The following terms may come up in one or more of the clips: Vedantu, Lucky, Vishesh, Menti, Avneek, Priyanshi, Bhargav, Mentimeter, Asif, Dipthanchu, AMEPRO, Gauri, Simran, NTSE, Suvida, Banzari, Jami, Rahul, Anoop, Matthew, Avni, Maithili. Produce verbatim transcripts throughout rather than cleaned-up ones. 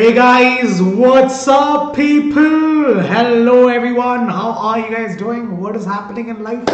Hey guys, what's up people? Hello everyone, how are you guys doing? What is happening in life?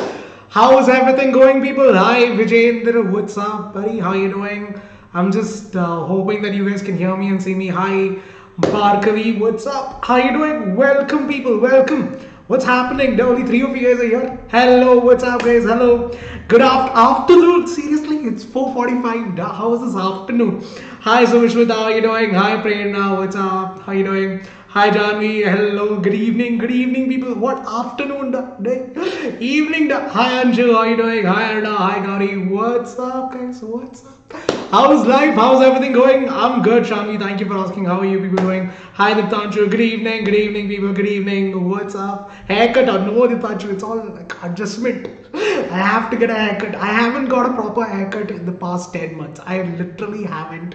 How is everything going people? Hi Vijayendra, what's up buddy? How are you doing? I'm just uh, hoping that you guys can hear me and see me. Hi Barkavi, what's up? How are you doing? Welcome people, welcome. What's happening? There only three of you guys are here. Hello, what's up guys? Hello. Good afternoon. Seriously, it's four forty-five. How is this afternoon? Hi Sumushwita, how are you doing? Hi Prerna, what's up? How are you doing? Hi Jami, hello, good evening, good evening people. What afternoon, da, day, evening, da. Hi Anju, how are you doing? Hi Aruna, hi Gauri, what's up guys, what's up? How's life, how's everything going? I'm good Shami, thank you for asking, how are you people doing? Hi Dipthanchu, good evening, good evening people, good evening, what's up? Haircut or no Dipthanchu, it's all like adjustment. I have to get a haircut. I haven't got a proper haircut in the past ten months. I literally haven't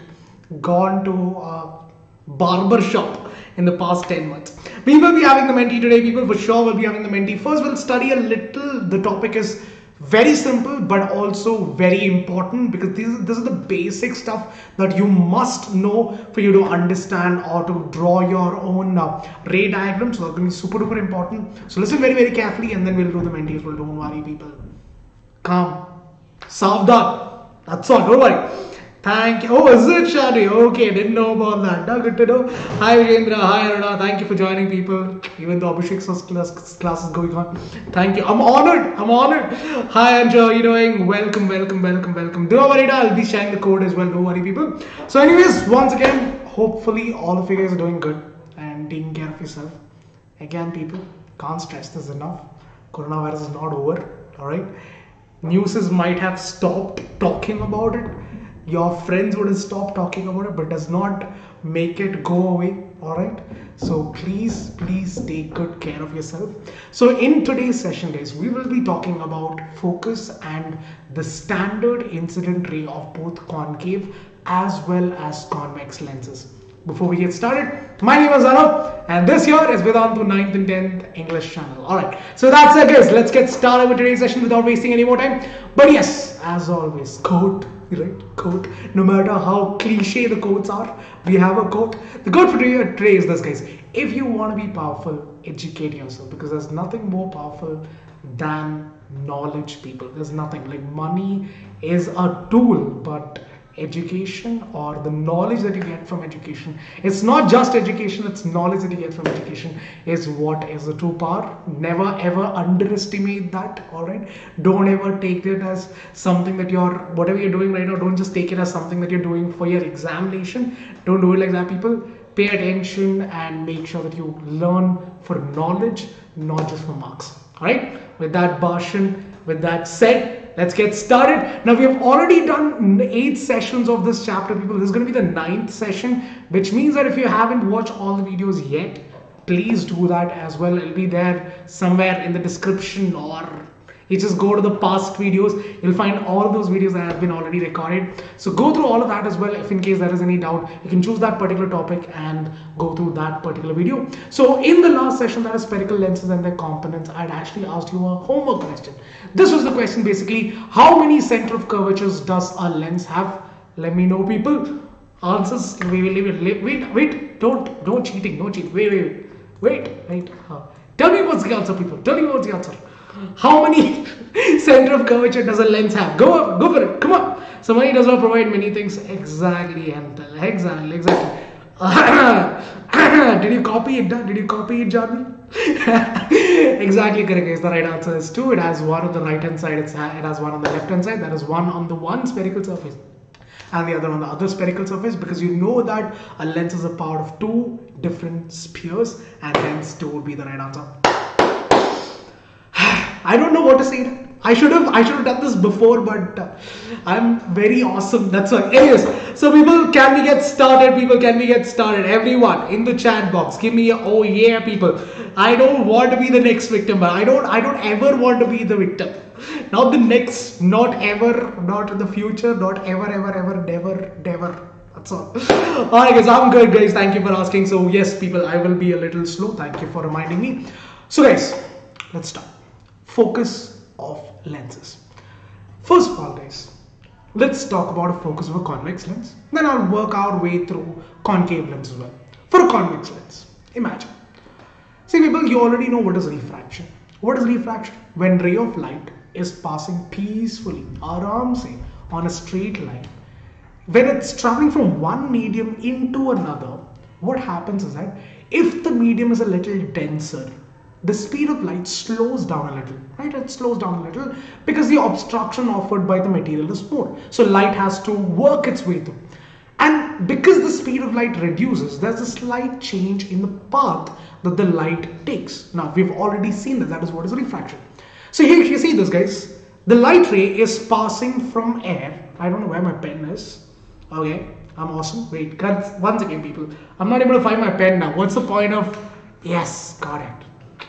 gone to a barber shop in the past ten months. We will be having the Menti today people, for sure we'll be having the Menti. First we'll study a little, the topic is very simple but also very important because this is, this is the basic stuff that you must know for you to understand or to draw your own uh, ray diagram. So that's going to be super duper important. So listen very very carefully and then we'll do the Menti as well. Don't worry people. Calm. Savdhan. That's all. Don't worry. Thank you. Oh, is it Shadi? Okay, didn't know about that. No, good to know. Hi Vijayendra, hi Aruna. Thank you for joining people. Even though Abhishek's class, class is going on. Thank you. I'm honored. I'm honored. Hi Anju, how are you doing? Welcome, welcome, welcome, welcome. Don't worry, I'll be sharing the code as well. Don't worry people. So anyways, once again, hopefully all of you guys are doing good and taking care of yourself. Again people, can't stress this enough. Coronavirus is not over. Alright. Newses might have stopped talking about it. Your friends would stop talking about it, but does not make it go away. All right. So please, please take good care of yourself. So in today's session, guys, we will be talking about focus and the standard incident ray of both concave as well as convex lenses. Before we get started, my name is Anoop and this here is Vedantu ninth and tenth English channel. Alright, so that's it guys. Let's get started with today's session without wasting any more time. But yes, as always, quote, right, quote. No matter how cliche the quotes are, we have a quote. The quote for today is this guys. If you want to be powerful, educate yourself because there's nothing more powerful than knowledge people. There's nothing like money is a tool but education or the knowledge that you get from education, it's not just education, it's knowledge that you get from education is what is the true power. Never ever underestimate that. All right, don't ever take it as something that you're, whatever you're doing right now, don't just take it as something that you're doing for your examination. Don't do it like that people. Pay attention and make sure that you learn for knowledge, not just for marks. All right, with that bashan, with that said, let's get started. Now we have already done eight sessions of this chapter people. This is going to be the ninth session, which means that if you haven't watched all the videos yet, please do that as well. It'll be there somewhere in the description, or you just go to the past videos, you'll find all those videos that have been already recorded. So go through all of that as well. If in case there is any doubt, you can choose that particular topic and go through that particular video. So in the last session, that is spherical lenses and their components, I'd actually asked you a homework question. This was the question basically, how many center of curvatures does a lens have? Let me know people. Answers, wait, wait, wait, wait, don't, don't cheating, no cheat, wait, wait, wait, wait, wait. Uh, tell me what's the answer people, tell me what's the answer. How many center of curvature does a lens have? Go up, go for it, come on. So money does not provide many things. Exactly, Antal. Exactly, exactly. Did you copy it, Dad? Did you copy it, Jami? Exactly, Karika is the right answer is two. It has one on the right hand side, it's, it has one on the left hand side, there is one on the one spherical surface and the other on the other spherical surface, because you know that a lens is a part of two different spheres and hence two would be the right answer. I don't know what to say. I should have I should have done this before, but uh, I'm very awesome. That's all. Anyways, so people, can we get started? People, can we get started? Everyone in the chat box, give me a oh yeah, people. I don't want to be the next victim, but I don't I don't ever want to be the victim. Not the next, not ever, not in the future, not ever, ever, ever, never, never. That's all. Alright, guys, I'm good, guys. Thank you for asking. So yes, people, I will be a little slow. Thank you for reminding me. So guys, let's start. Focus of lenses. First of all guys, let's talk about a focus of a convex lens, then I'll work our way through concave lens as well. for a convex lens. Imagine. See people, you already know what is refraction. What is refraction? When ray of light is passing peacefully, aram se, on a straight line, when it's traveling from one medium into another, what happens is that if the medium is a little denser, the speed of light slows down a little, right? It slows down a little because the obstruction offered by the material is more. So light has to work its way through. And because the speed of light reduces, there's a slight change in the path that the light takes. Now, we've already seen that. That is what is refraction. So here you see this, guys. The light ray is passing from air. I don't know where my pen is. Okay, I'm awesome. Wait, guys, once again, people. I'm not able to find my pen now. What's the point of... Yes, got it.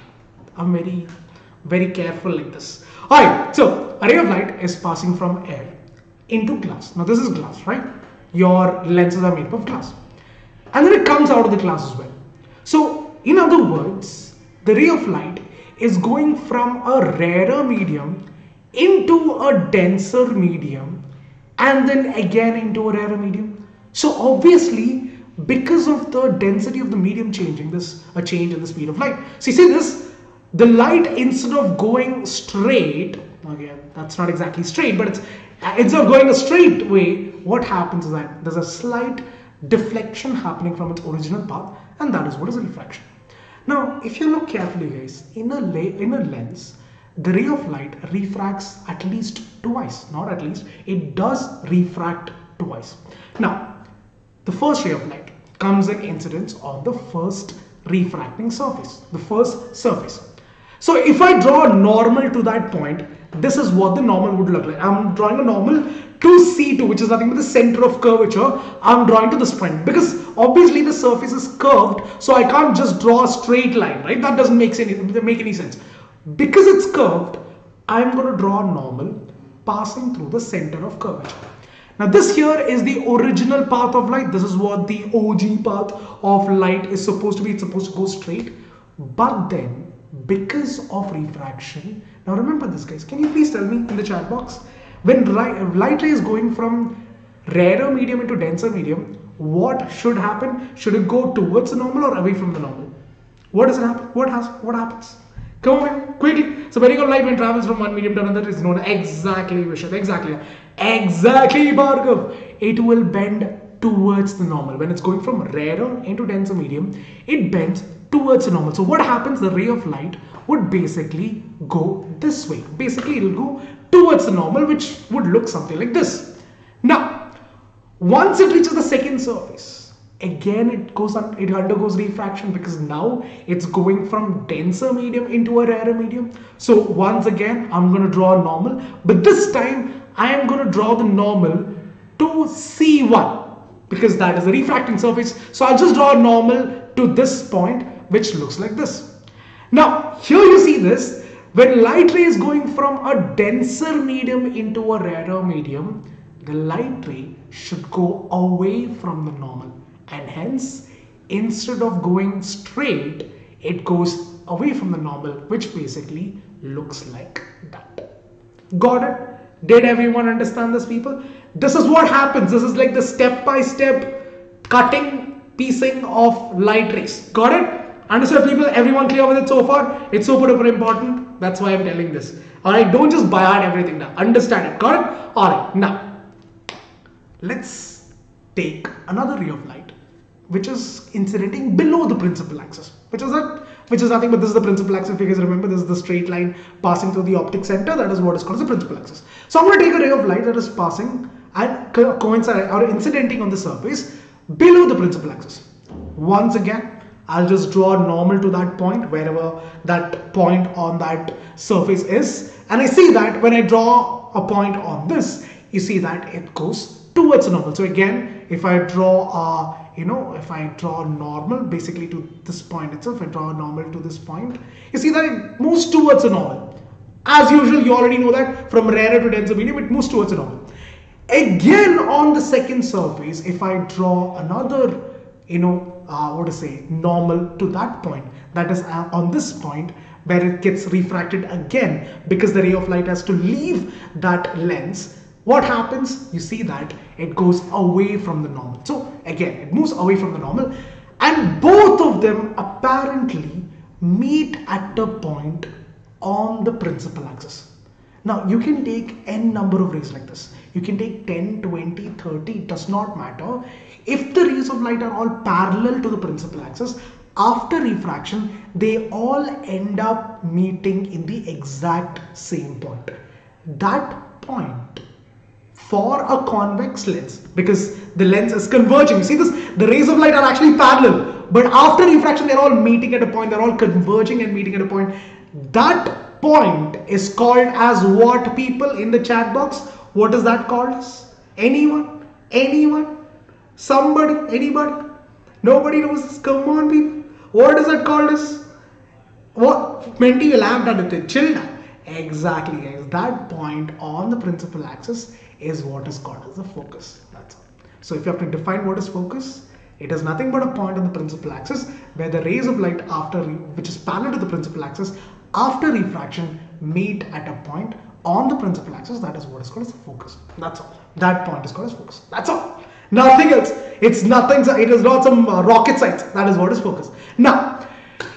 I'm very, very careful like this. Alright, so a ray of light is passing from air into glass. Now this is glass, right? Your lenses are made up of glass. And then it comes out of the glass as well. So in other words, the ray of light is going from a rarer medium into a denser medium and then again into a rarer medium. So obviously, because of the density of the medium changing, this a change in the speed of light. So you see this? The light, instead of going straight, okay, that's not exactly straight, but it's instead of going a straight way, what happens is that there's a slight deflection happening from its original path, and that is what is refraction. Now, if you look carefully, guys, in a, lay, in a lens, the ray of light refracts at least twice, not at least, it does refract twice. Now, the first ray of light comes in incidence on the first refracting surface, the first surface. So if I draw a normal to that point, this is what the normal would look like. I'm drawing a normal to C two, which is nothing but the center of curvature. I'm drawing to this point because obviously the surface is curved. So I can't just draw a straight line, right? That doesn't make any, make any sense. Because it's curved, I'm going to draw a normal passing through the center of curvature. Now this here is the original path of light. This is what the O G path of light is supposed to be. It's supposed to go straight. But then, because of refraction, now remember this, guys. Can you please tell me in the chat box, when light ray is going from rarer medium into denser medium, what should happen? Should it go towards the normal or away from the normal? What does it happen? What has what happens? Come on, quickly. So when light when travels from one medium to another is known exactly Vishesh, exactly exactly Bhargav. It will bend towards the normal. When it's going from rarer into denser medium, it bends towards the normal. So what happens, the ray of light would basically go this way. Basically it will go towards the normal, which would look something like this. Now once it reaches the second surface, again it goes on, it undergoes refraction because now it's going from denser medium into a rarer medium. So once again I'm going to draw a normal, but this time I am going to draw the normal to C one because that is the refracting surface. So I'll just draw a normal to this point, which looks like this. Now here you see this, when light ray is going from a denser medium into a rarer medium, the light ray should go away from the normal, and hence instead of going straight, it goes away from the normal, which basically looks like that. Got it? Did everyone understand this, people? This is what happens. This is like the step-by-step cutting, piecing of light rays. Got it? Understood, people? Everyone clear with it so far? It's super duper important. That's why I'm telling this. Alright, don't just buy out everything now. Understand it. Got it? Alright, now let's take another ray of light which is incidenting below the principal axis. Which is that? Which is nothing but this is the principal axis. If you guys remember, this is the straight line passing through the optic center. That is what is called the principal axis. So I'm going to take a ray of light that is passing and co coinciding or incidenting on the surface below the principal axis. Once again, I'll just draw normal to that point, wherever that point on that surface is. And I see that when I draw a point on this, you see that it goes towards normal. So again, if I draw, uh, you know, if I draw normal basically to this point itself, I draw normal to this point, you see that it moves towards a normal. As usual, you already know that from rarer to denser medium, it moves towards a normal. Again, on the second surface, if I draw another, you know, Uh, what to say, normal to that point, that is uh, on this point where it gets refracted again because the ray of light has to leave that lens, what happens, you see that it goes away from the normal. So again, it moves away from the normal, And both of them apparently meet at a point on the principal axis. Now you can take n number of rays like this. You can take ten, twenty, thirty, it does not matter. If the rays of light are all parallel to the principal axis, after refraction, they all end up meeting in the exact same point. That point for a convex lens, because the lens is converging. You see this, the rays of light are actually parallel, but after refraction, they're all meeting at a point, they're all converging and meeting at a point. That point is called as what, people in the chat box? What is that called as? Anyone? Anyone? Somebody? Anybody? Nobody knows this. Come on, people. What is that called as? What? Menti, you laughed at it. Chill down. Exactly, guys. That point on the principal axis is what is called as the focus. That's all. So if you have to define what is focus, it is nothing but a point on the principal axis where the rays of light, after which is parallel to the principal axis, after refraction, meet at a point on the principal axis. That is what is called as focus. That's all. That point is called as focus. That's all. Nothing else. It's nothing. It is not some uh, rocket science. That is what is focus. Now,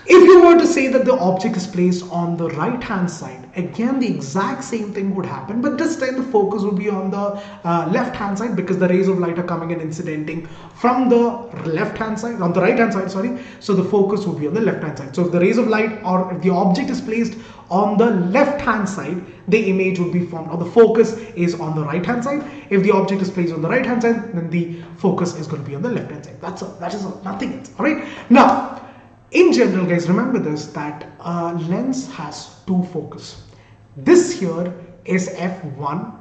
if you were to say that the object is placed on the right hand side, again the exact same thing would happen, but this time the focus would be on the uh, left hand side, because the rays of light are coming and incidenting from the left hand side, on the right hand side, sorry. So the focus would be on the left hand side. So if the rays of light, or if the object is placed on the left hand side, the image would be formed, or the focus is on the right hand side. If the object is placed on the right hand side, then the focus is going to be on the left hand side. That's all. That is all. Nothing else. All right. Now, in general, guys, remember this, that a lens has two focus. This here is f one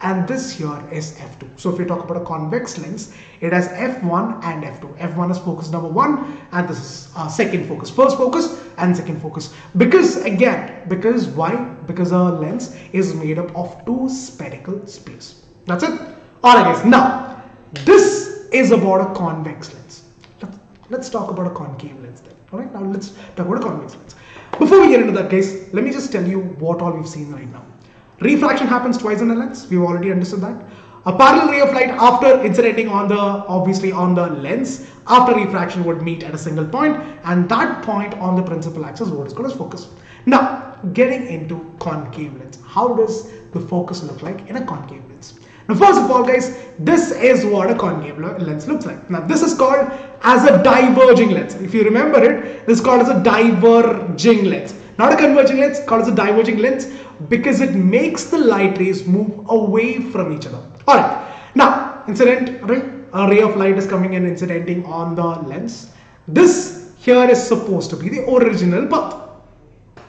and this here is f two. So if you talk about a convex lens, it has f one and f two. f one is focus number one and this is uh, second focus. First focus and second focus. Because again, because why? Because a lens is made up of two spherical spheres. That's it. Alright guys, now this is about a convex lens. Let's, let's talk about a concave lens then. Alright, now let's talk about a convex lens. Before we get into that, guys, let me just tell you what all we've seen right now. Refraction happens twice in a lens. We've already understood that. A parallel ray of light after incidenting on the, obviously on the lens, after refraction would meet at a single point, and that point on the principal axis is what is called as focus. Now, getting into concave lens. How does the focus look like in a concave lens? Now, first of all, guys, this is what a concave lens looks like. Now, this is called as a diverging lens. If you remember it, this is called as a diverging lens. Not a converging lens, called as a diverging lens, because it makes the light rays move away from each other. Alright, now, incident ray, a ray of light is coming and incidenting on the lens. This here is supposed to be the original path.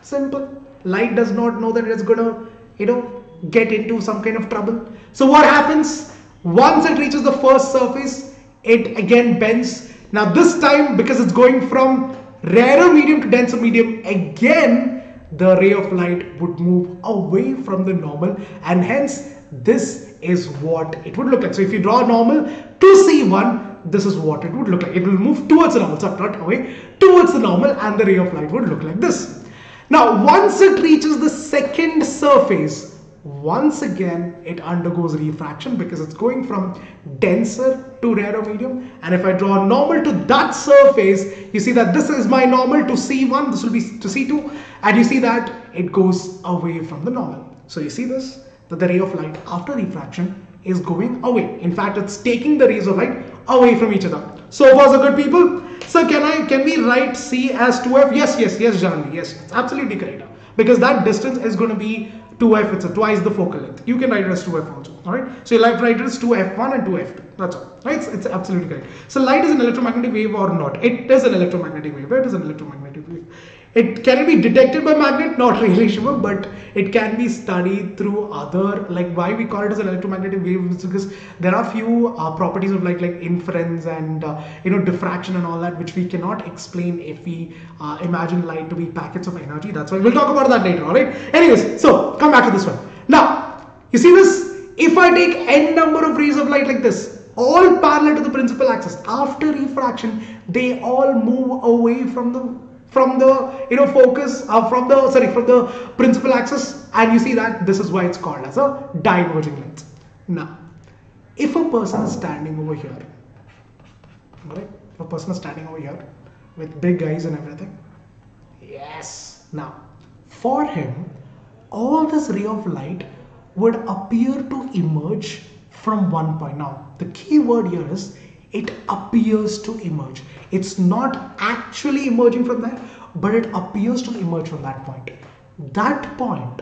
Simple. Light does not know that it is going to, you know, get into some kind of trouble. So what happens? Once it reaches the first surface, it again bends. Now this time, because it's going from rarer medium to denser medium, again the ray of light would move away from the normal, and hence this is what it would look like. So if you draw a normal two C one, this is what it would look like. It will move towards the normal, so not away, towards the normal, and the ray of light would look like this. Now once it reaches the second surface, once again it undergoes refraction, because it's going from denser to rarer medium, and if I draw a normal to that surface, you see that this is my normal to C one, this will be to C two, and you see that it goes away from the normal. So you see this, that the ray of light after refraction is going away. In fact, it's taking the rays of light away from each other. So far so good, people. So can I can we write C as two F? Yes, yes, yes, Jhanvi, yes, it's absolutely correct, because that distance is going to be two F, it's a twice the focal length. You can write it as two F also, alright? So you'll have to write it as two F one and two F two, that's all, right? It's, it's absolutely correct. So light is an electromagnetic wave or not? It is an electromagnetic wave, it is an electromagnetic wave. It can it be detected by magnet? Not really sure, but it can be studied through other, like why we call it as an electromagnetic wave is because there are few uh, properties of light like inference and uh, you know diffraction and all that, which we cannot explain if we uh, imagine light to be packets of energy. That's why we'll talk about that later, all right? Anyways, so come back to this one. Now, you see this? If I take n number of rays of light like this, all parallel to the principal axis, after refraction, they all move away from the from the you know focus uh, from the sorry from the principal axis, and you see that this is why it's called as a diverging lens. Now if a person is standing over here, right, a person standing over here with big eyes and everything. Yes. Now, for him, all this ray of light would appear to emerge from one point. Now, the key word here is it appears to emerge. It's not actually emerging from that, but it appears to emerge from that point. That point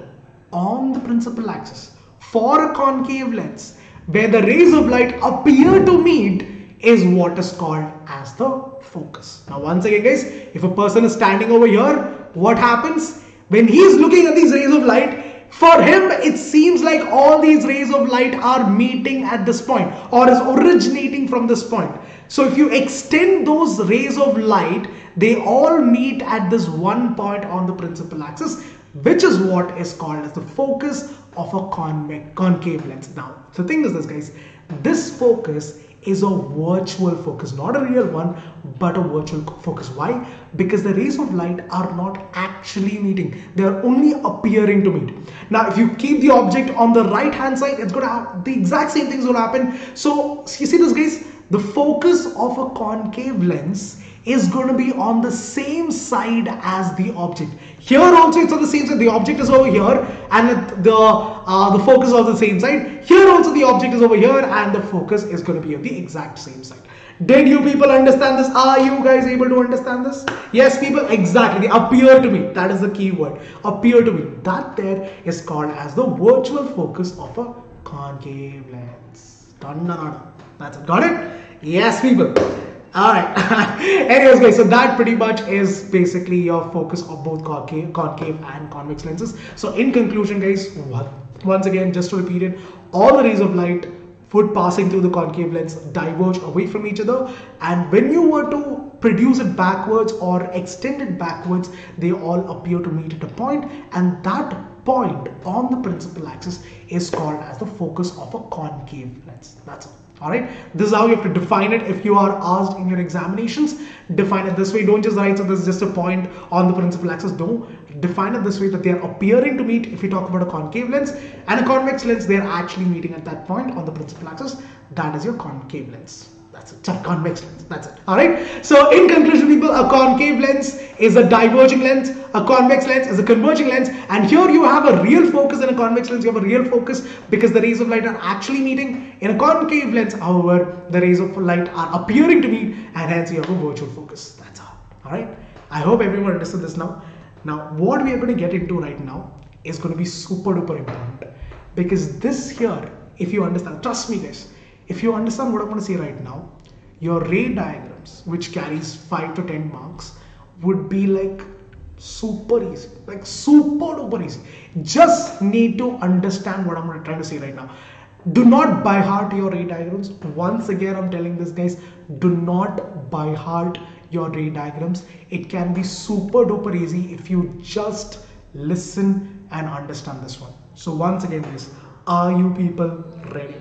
on the principal axis for a concave lens where the rays of light appear to meet is what is called as the focus. Now, once again, guys, if a person is standing over here, what happens when he's looking at these rays of light? For him, it seems like all these rays of light are meeting at this point or is originating from this point. So if you extend those rays of light, they all meet at this one point on the principal axis, which is what is called as the focus of a convex, concave lens. Now, the thing is this, guys, this focus is a virtual focus, not a real one, but a virtual focus. Why? Because the rays of light are not actually meeting. They are only appearing to meet. Now, if you keep the object on the right hand side, it's going to have the exact same things will happen. So you see this, guys, the focus of a concave lens is going to be on the same side as the object. Here also it's on the same side. The object is over here and the uh, the focus is on the same side. Here also the object is over here and the focus is going to be on the exact same side. Did you people understand this? Are you guys able to understand this? Yes, people, exactly. They appear to me. That is the key word. Appear to me. That there is called as the virtual focus of a concave lens. Dun, dun, dun, dun. That's it. Got it? Yes, people. All right. Anyways, guys, so that pretty much is basically your focus of both concave, concave and convex lenses. So in conclusion, guys, once again, just to repeat it, all the rays of light would passing through the concave lens diverge away from each other. And when you were to produce it backwards or extend it backwards, they all appear to meet at a point, and that point on the principal axis is called as the focus of a concave lens. That's all. All right, this is how you have to define it. If you are asked in your examinations, define it this way. Don't just write, so this is just a point on the principal axis. No, define it this way, that they are appearing to meet. If you talk about a concave lens and a convex lens, they are actually meeting at that point on the principal axis. That is your concave lens. That's it. Sorry, convex lens. That's it. All right. So in conclusion, people, a concave lens is a diverging lens. A convex lens is a converging lens. And here you have a real focus. In a convex lens, you have a real focus because the rays of light are actually meeting. In a concave lens, however, the rays of light are appearing to meet, and hence you have a virtual focus. That's all. All right. I hope everyone understood this now. Now, what we are going to get into right now is going to be super duper important, because this here, if you understand, trust me, guys. If you understand what I'm going to say right now, your ray diagrams, which carries five to ten marks, would be like super easy, like super duper easy. Just need to understand what I'm going to try to say right now. Do not by heart your ray diagrams. Once again, I'm telling this, guys, do not by heart your ray diagrams. It can be super duper easy if you just listen and understand this one. So once again, guys, are you people ready?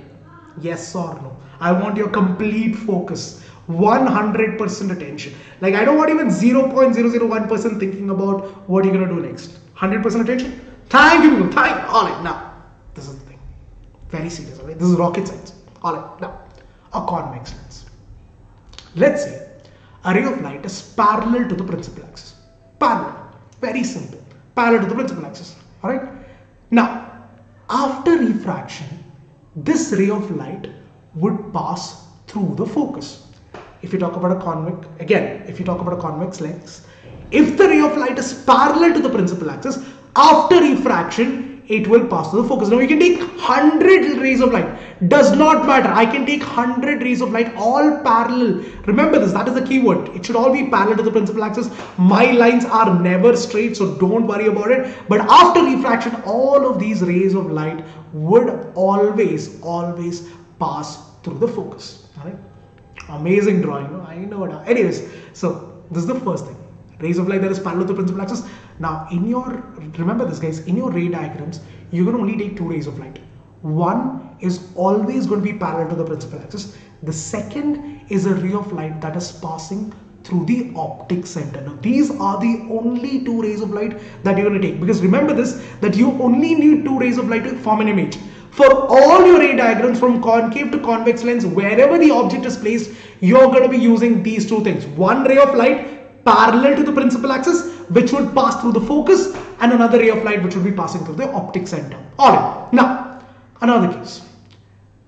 Yes or no? I want your complete focus, one hundred percent attention. Like, I don't want even zero point zero zero one percent thinking about what you're going to do next. one hundred percent attention. Thank you, people. Thank you. All right, now, this is the thing. Very serious, all right? This is rocket science. All right, now, a convex lens. Let's say a ray of light is parallel to the principal axis. Parallel. Very simple. Parallel to the principal axis. All right? Now, after refraction, this ray of light would pass through the focus. If you talk about a convex, again, if you talk about a convex lens, if the ray of light is parallel to the principal axis, after refraction, it will pass through the focus. Now, you can take one hundred rays of light. Does not matter. I can take one hundred rays of light, all parallel. Remember this, that is the key word. It should all be parallel to the principal axis. My lines are never straight, so don't worry about it. But after refraction, all of these rays of light would always always pass through the focus. All right, amazing drawing. I know now. Anyways, so this is the first thing, rays of light that is parallel to the principal axis. Now, in your, remember this, guys, in your ray diagrams, you can only take two rays of light. One is always going to be parallel to the principal axis. The second is a ray of light that is passing through the optic center. Now, these are the only two rays of light that you're going to take, because remember this, that you only need two rays of light to form an image. For all your ray diagrams from concave to convex lens, wherever the object is placed, you're going to be using these two things. One ray of light parallel to the principal axis, which would pass through the focus, and another ray of light which would be passing through the optic center. All right. Now, another case.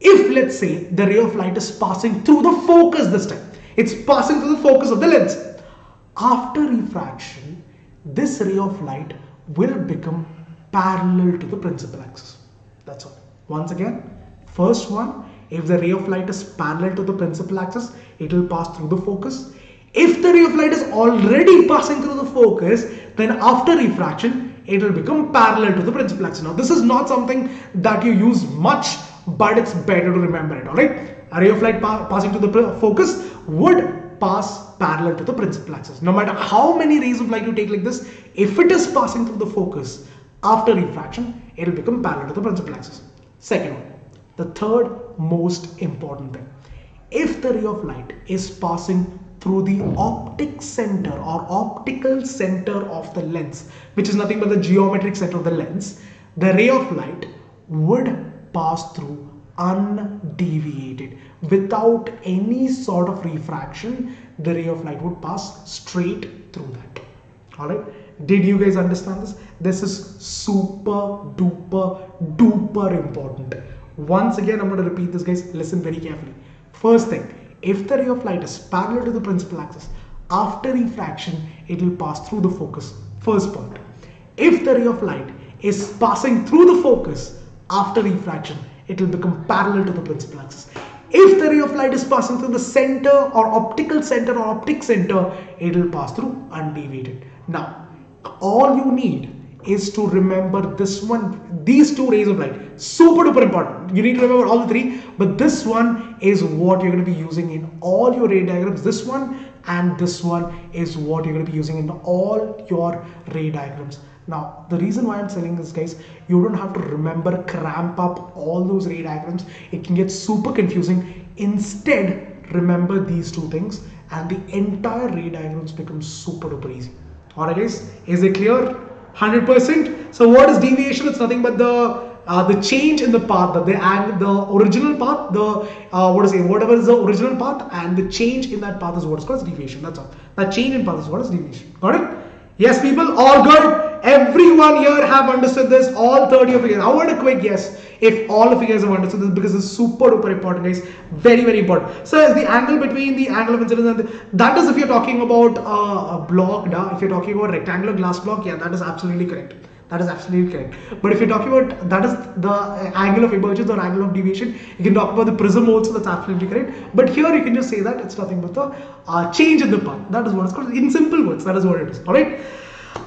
If, let's say, the ray of light is passing through the focus this time, it's passing through the focus of the lens. After refraction, this ray of light will become parallel to the principal axis. That's all. Once again, first one, if the ray of light is parallel to the principal axis, it will pass through the focus. If the ray of light is already passing through the focus, then after refraction, it will become parallel to the principal axis. Now, this is not something that you use much, but it's better to remember it. All right. A ray of light pa passing to the focus would pass parallel to the principal axis. No matter how many rays of light you take like this, if it is passing through the focus, after refraction, it will become parallel to the principal axis. Second one, the third most important thing. If the ray of light is passing through the optic center or optical center of the lens, which is nothing but the geometric center of the lens, the ray of light would pass through undeviated. Without any sort of refraction, the ray of light would pass straight through that. All right. Did you guys understand this? This is super duper duper important. Once again, I'm going to repeat this, guys. Listen very carefully. First thing, if the ray of light is parallel to the principal axis, after refraction, it will pass through the focus. First point. If the ray of light is passing through the focus, after refraction, it will become parallel to the principal axis. If the ray of light is passing through the center or optical center or optic center, it will pass through undeviated. Now, all you need is to remember this one, these two rays of light. Super duper important. You need to remember all the three, but this one is what you're going to be using in all your ray diagrams. This one and this one is what you're going to be using in all your ray diagrams. Now, the reason why I'm selling this, guys, you don't have to remember, cramp up all those ray diagrams. It can get super confusing. Instead, remember these two things and the entire ray diagrams become super duper easy. All right, guys, is it clear? one hundred percent. So what is deviation? It's nothing but the uh, the change in the path, the, the, the original path, the uh, what is it, whatever is the original path, and the change in that path is what is called deviation. That's all. That change in path is what is deviation. Got it? Yes, people, all good. Everyone here have understood this, all thirty of you guys. I want a quick yes if all of you guys have understood this, because it's super duper important, guys. Very, very important. So it's the angle between the angle of incidence and the, that is if you're talking about uh, a block, da, if you're talking about rectangular glass block, yeah, that is absolutely correct. That is absolutely correct. But if you're talking about that is the angle of emergence or angle of deviation, you can talk about the prism also. That's absolutely correct. But here you can just say that it's nothing but the uh, change in the path. That is what it's called. In simple words, that is what it is. All right.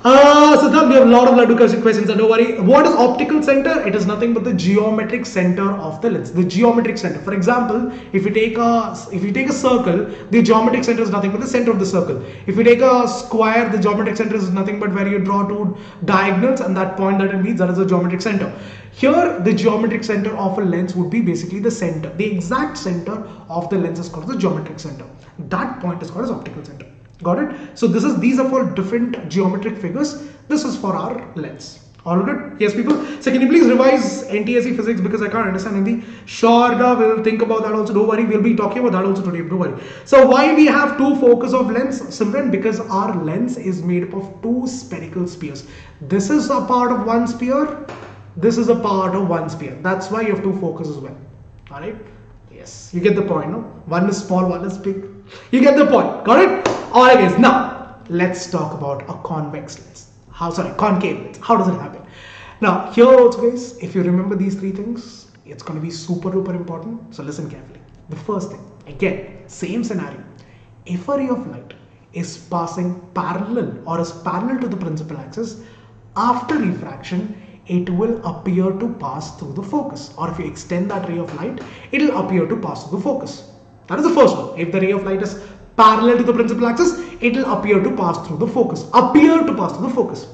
Uh, so then we have a lot of Laddu questions, and don't worry. What is optical center? It is nothing but the geometric center of the lens. The geometric center. For example, if you take a if you take a circle, the geometric center is nothing but the center of the circle. If you take a square, the geometric center is nothing but where you draw two diagonals and that point that it meets. That is the geometric center. Here, the geometric center of a lens would be basically the center. The exact center of the lens is called the geometric center. That point is called as optical center. Got it? So this is these are for different geometric figures. This is for our lens. All good? Yes, people. So can you please revise N T S C physics, because I can't understand Hindi. Sure, we'll think about that also. Don't worry, we'll be talking about that also today. Don't worry. So why we have two focus of lens, Simran? Because our lens is made up of two spherical spheres. This is a part of one sphere. This is a part of one sphere. That's why you have two focus as well. All right? Yes, you get the point. No, one is small, one is big. You get the point. Got it? Alright, guys. Now let's talk about a convex lens. How sorry, concave lens. How does it happen? Now here also, guys, if you remember these three things, it's going to be super duper important. So listen carefully. The first thing, again, same scenario. If a ray of light is passing parallel or is parallel to the principal axis, after refraction, it will appear to pass through the focus. Or if you extend that ray of light, it will appear to pass through the focus. That is the first one. If the ray of light is parallel to the principal axis, it will appear to pass through the focus. Appear to pass through the focus.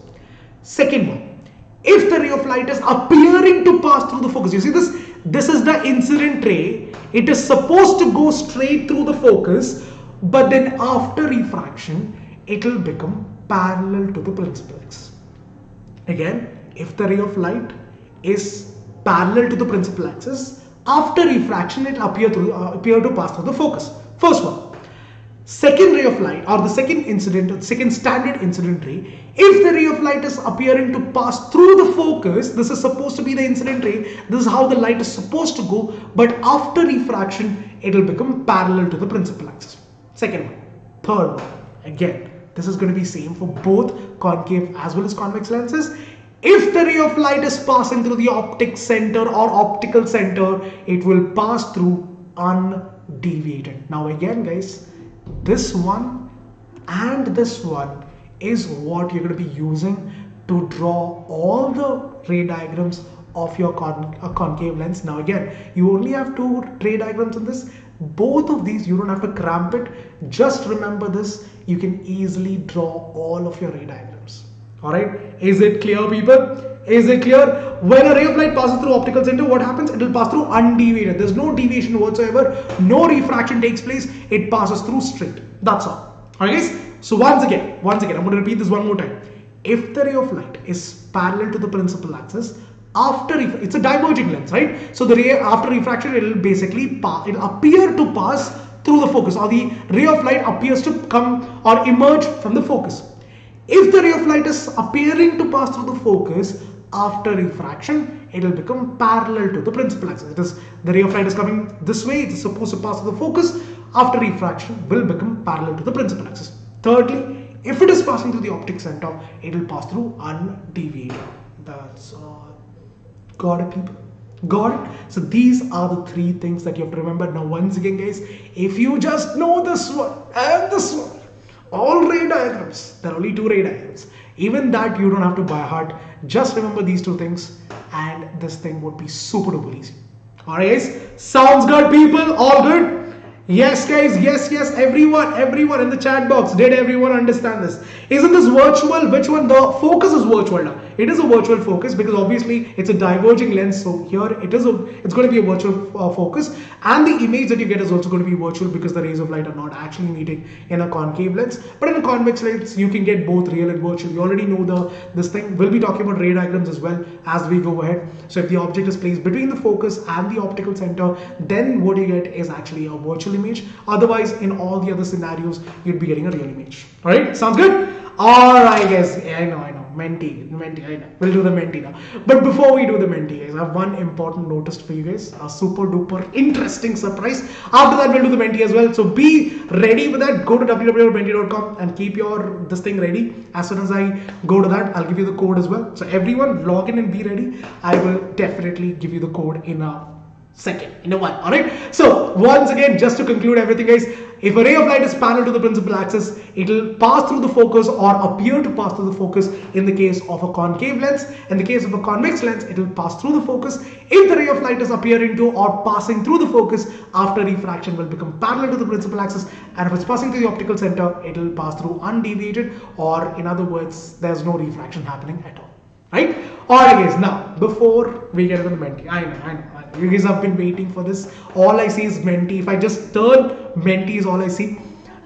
Second one. If the ray of light is appearing to pass through the focus, you see this? This is the incident ray. It is supposed to go straight through the focus, but then after refraction, it will become parallel to the principal axis. Again, if the ray of light is parallel to the principal axis. After refraction, it appear to uh, appear to pass through the focus. First one, second ray of light or the second incident, or second standard incident ray. If the ray of light is appearing to pass through the focus, this is supposed to be the incident ray. This is how the light is supposed to go. But after refraction, it will become parallel to the principal axis. Second one, third one. Again, this is going to be same for both concave as well as convex lenses. If the ray of light is passing through the optic center or optical center, it will pass through undeviated. Now again guys, this one and this one is what you're going to be using to draw all the ray diagrams of your con uh, concave lens. Now again, you only have two ray diagrams in this. Both of these, you don't have to cramp it. Just remember this, you can easily draw all of your ray diagrams. Alright, is it clear people? Is it clear? When a ray of light passes through optical center, what happens? It will pass through undeviated. There's no deviation whatsoever. No refraction takes place. It passes through straight. That's all. Alright guys? So once again, once again, I'm going to repeat this one more time. If the ray of light is parallel to the principal axis, after it's a diverging lens, right? So the ray after refraction, it will basically pass, it'll appear to pass through the focus, or the ray of light appears to come or emerge from the focus. If the ray of light is appearing to pass through the focus, after refraction, it will become parallel to the principal axis. It is the ray of light is coming this way, it is supposed to pass through the focus, after refraction will become parallel to the principal axis. Thirdly, if it is passing through the optic center, it will pass through undeviated. That's all. Got it people? Got it? So these are the three things that you have to remember. Now once again guys, if you just know this one and this one, all ray diagrams, there are only two ray diagrams, even that you don't have to by heart. Just remember these two things and this thing would be super duper easy. Alright guys, sounds good people? All good? Yes guys, yes, yes, everyone, everyone in the chat box, did everyone understand this? Isn't this virtual? Which one? The focus is virtual now. It is a virtual focus because obviously it's a diverging lens, so here it is a, it's going to be a virtual uh, focus, and the image that you get is also going to be virtual because the rays of light are not actually meeting in a concave lens. But in a convex lens you can get both real and virtual. You already know the this thing. We'll be talking about ray diagrams as well as we go ahead. So if the object is placed between the focus and the optical center, then what you get is actually a virtual image. Otherwise in all the other scenarios you'd be getting a real image. All right, sounds good? All right guys, yeah, I know, I know. Menti, Menti, I know. We'll do the Menti now. But before we do the Menti, guys, I have one important notice for you guys. A super duper interesting surprise. After that, we'll do the Menti as well. So be ready for that. Go to w w w dot menti dot com and keep your this thing ready. As soon as I go to that, I'll give you the code as well. So everyone, log in and be ready. I will definitely give you the code in a second, in a while. All right. So once again, just to conclude everything, guys. If a ray of light is parallel to the principal axis, it will pass through the focus or appear to pass through the focus in the case of a concave lens. In the case of a convex lens, it will pass through the focus. If the ray of light is appearing to or passing through the focus, after refraction will become parallel to the principal axis. And if it's passing through the optical center, it will pass through undeviated, or in other words, there's no refraction happening at all. Right? Alright guys, now before we get into the Menti, I know, I know, I know, you guys have been waiting for this. All I see is Menti. If I just turn Menti is all I see.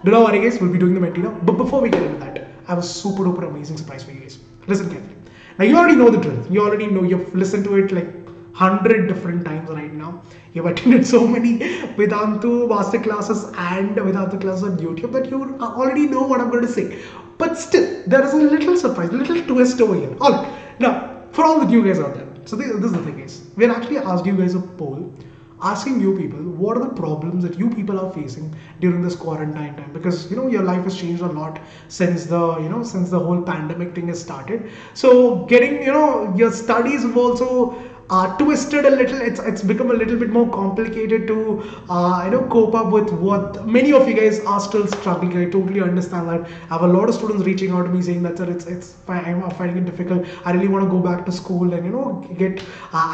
Do not worry guys, we'll be doing the Menti now. But before we get into that, I have a super duper amazing surprise for you guys. Listen carefully. Now you already know the drill. You already know, you've listened to it like one hundred different times right now. You've attended so many Vedantu master classes and Vedantu classes on YouTube that you already know what I'm going to say. But still, there is a little surprise, a little twist over here. Alright. Now, for all the new guys out there, so this, this is the thing guys, we had actually asked you guys a poll, asking you people, what are the problems that you people are facing during this quarantine time? Because, you know, your life has changed a lot since the, you know, since the whole pandemic thing has started. So getting, you know, your studies have also uh, twisted a little, it's, it's become a little bit more complicated to, uh, you know, cope up with what many of you guys are still struggling. I totally understand that. I have a lot of students reaching out to me saying that, sir, it's, it's, I'm finding it difficult. I really want to go back to school and, you know, get, uh,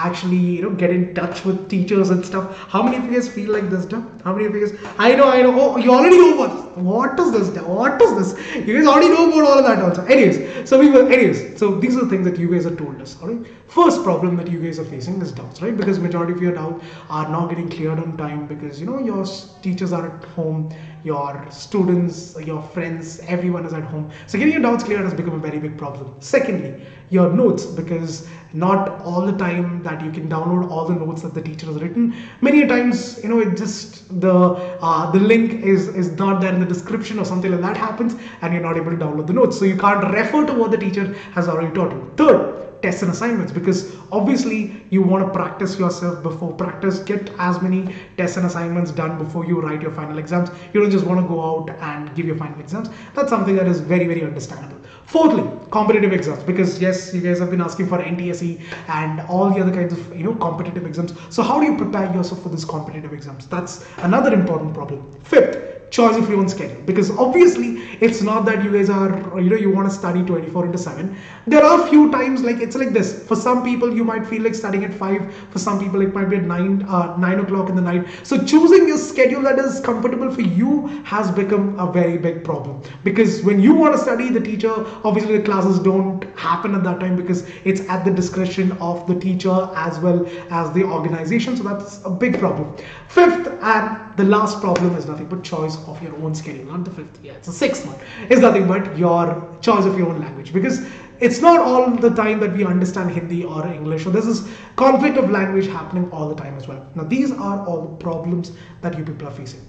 actually, you know, get in touch with teachers and stuff. How many of you guys feel like this stuff? How many of you guys, I know, I know, oh, you already know what, what is this, what is this? You guys already know about all of that also. Anyways, so we will, anyways, so these are the things that you guys have told us, all right? First problem that you guys are facing is doubts, right? Because majority of your doubts are not getting cleared on time because, you know, your teachers are at home, your students, your friends, everyone is at home. So getting your doubts cleared has become a very big problem. Secondly, your notes, because not all the time that you can download all the notes that the teacher has written. Many times, you know, it just the uh, the link is is not there in the description or something like that happens, and you're not able to download the notes, so you can't refer to what the teacher has already taught you. Third, tests and assignments, because obviously you want to practice yourself before practice. Get as many tests and assignments done before you write your final exams. You don't just want to go out and give your final exams. That's something that is very, very understandable. Fourthly, competitive exams, because yes, you guys have been asking for N T S E and all the other kinds of, you know, competitive exams. So how do you prepare yourself for these competitive exams? That's another important problem. Fifth, choice-free on schedule, because obviously it's not that you guys are, you know, you want to study twenty-four into seven. There are few times like it's like this. For some people you might feel like studying at five, for some people it might be at nine uh, nine o'clock in the night. So choosing your schedule that is comfortable for you has become a very big problem, because when you want to study, the teacher, obviously the classes don't happen at that time because it's at the discretion of the teacher as well as the organization. So that's a big problem. Fifth and the last problem is nothing but choice of your own schedule. Not the fifth, yeah, it's the sixth one. It's nothing but your choice of your own language, because it's not all the time that we understand Hindi or English. So this is conflict of language happening all the time as well. Now these are all the problems that you people are facing.